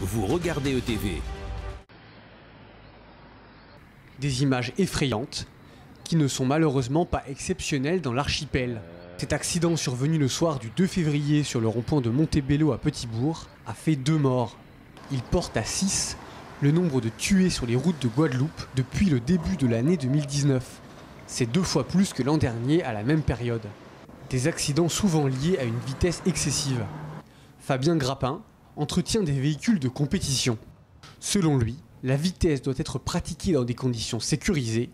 Vous regardez ETV. Des images effrayantes qui ne sont malheureusement pas exceptionnelles dans l'archipel. Cet accident survenu le soir du 2 février sur le rond-point de Montebello à Petit-Bourg a fait 2 morts. Il porte à 6 le nombre de tués sur les routes de Guadeloupe depuis le début de l'année 2019. C'est 2 fois plus que l'an dernier à la même période. Des accidents souvent liés à une vitesse excessive. Fabien Grappin entretient des véhicules de compétition. Selon lui, la vitesse doit être pratiquée dans des conditions sécurisées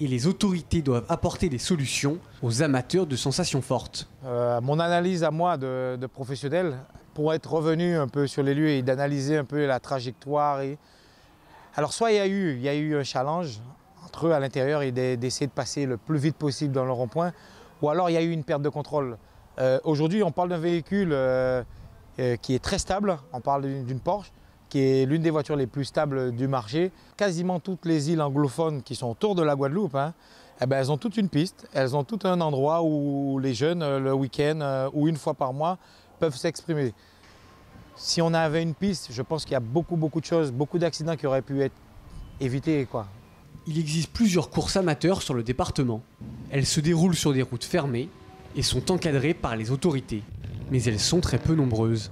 et les autorités doivent apporter des solutions aux amateurs de sensations fortes. Mon analyse à moi de professionnel, pour être revenu un peu sur les lieux et d'analyser un peu la trajectoire. Alors soit il y a eu un challenge entre eux à l'intérieur et d'essayer de passer le plus vite possible dans le rond-point, ou alors il y a eu une perte de contrôle. Aujourd'hui, on parle d'un véhicule qui est très stable, on parle d'une Porsche, qui est l'une des voitures les plus stables du marché. Quasiment toutes les îles anglophones qui sont autour de la Guadeloupe, eh bien, elles ont toutes une piste, elles ont tout un endroit où les jeunes, le week-end ou une fois par mois, peuvent s'exprimer. Si on avait une piste, je pense qu'il y a beaucoup de choses, beaucoup d'accidents qui auraient pu être évités, quoi. Il existe plusieurs courses amateurs sur le département. Elles se déroulent sur des routes fermées et sont encadrées par les autorités. Mais elles sont très peu nombreuses.